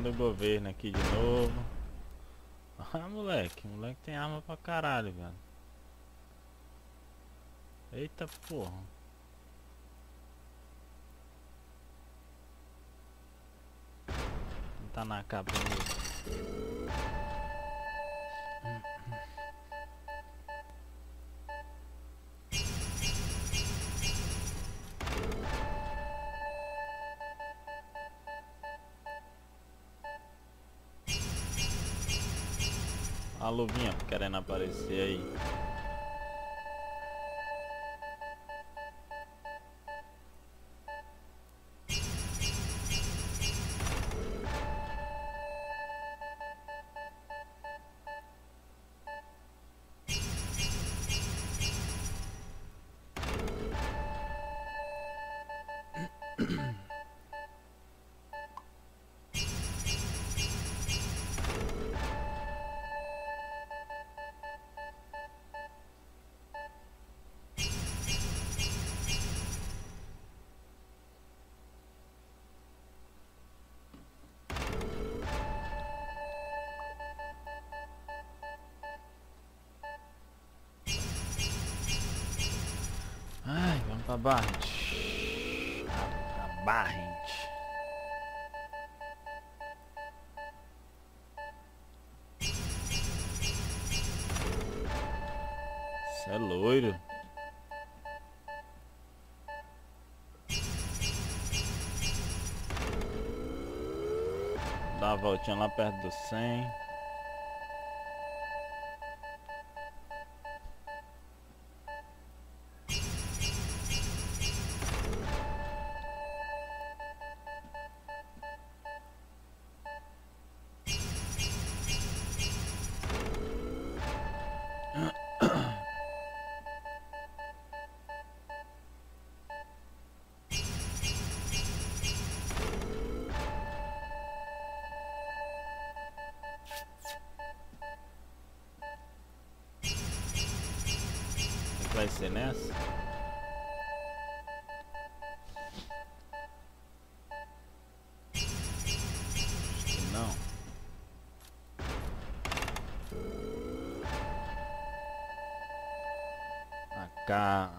arminha do governo aqui de novo. Ah, moleque, o moleque tem arma pra caralho, velho. Eita porra. Não tá na cabeça. A luvinha querendo aparecer aí. A barrente. A barrente. Isso é loiro. Dá a voltinha lá perto do 100. Vai ser nessa. Não. Acá.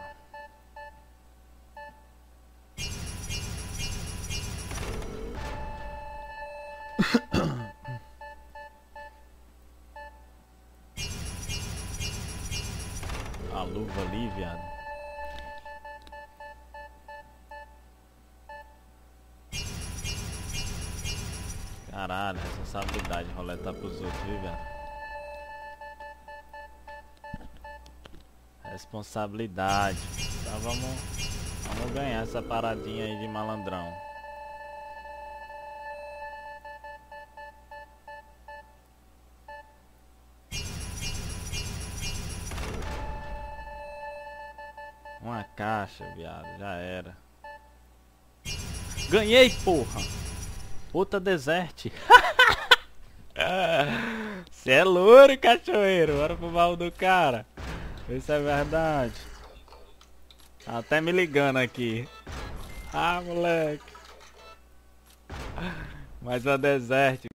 A luva ali, viado. Caralho, responsabilidade roletar pros outros, viu, viado? Responsabilidade. Então vamos ganhar essa paradinha aí de malandrão. Uma caixa, viado, já era. Ganhei, porra! Outra deserte. Você é louro, cachoeiro. Bora pro baú do cara. Isso é verdade. Tá até me ligando aqui. Ah, moleque. Mais uma deserte.